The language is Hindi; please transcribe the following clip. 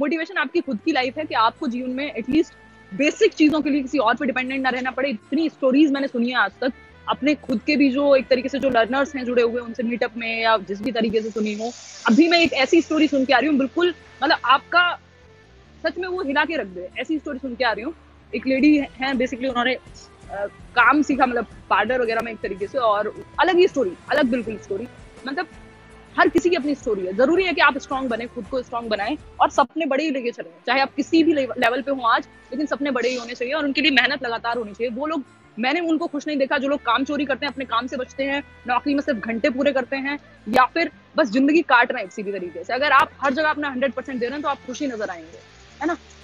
मोटिवेशन आपकी खुद की लाइफ है कि आपको जीवन में एटलीस्ट बेसिक चीजों के लिए किसी और पे डिपेंडेंट ना रहना पड़े। इतनी स्टोरीज मैंने सुनी है आज तक अपने खुद के भी जो एक तरीके से जो लर्नर्स हैं जुड़े हुए उनसे मीटअप में या जिस भी तरीके से सुनी हो। अभी मैं एक ऐसी स्टोरी सुन के आ रही हूँ, बिल्कुल मतलब आपका सच में वो हिला के रख दे, ऐसी स्टोरी सुन के आ रही हूँ। एक लेडी हैं, बेसिकली उन्होंने काम सीखा मतलब पार्लर वगैरह में एक तरीके से, और अलग ही स्टोरी, अलग बिल्कुल स्टोरी। मतलब हर किसी की अपनी स्टोरी है। जरूरी है कि आप स्ट्रांग बने, खुद को स्ट्रांग बनाएं और सपने बड़े ही लेके चलें, चाहे आप किसी भी लेवल पे हो आज, लेकिन सपने बड़े ही होने चाहिए और उनके लिए मेहनत लगातार होनी चाहिए। वो लोग, मैंने उनको खुश नहीं देखा जो लोग काम चोरी करते हैं, अपने काम से बचते हैं, नौकरी में सिर्फ घंटे पूरे करते हैं या फिर बस जिंदगी काट रहे हैं किसी भी तरीके से। अगर आप हर जगह अपना 100% दे रहे हैं तो आप खुशी नजर आएंगे, है ना।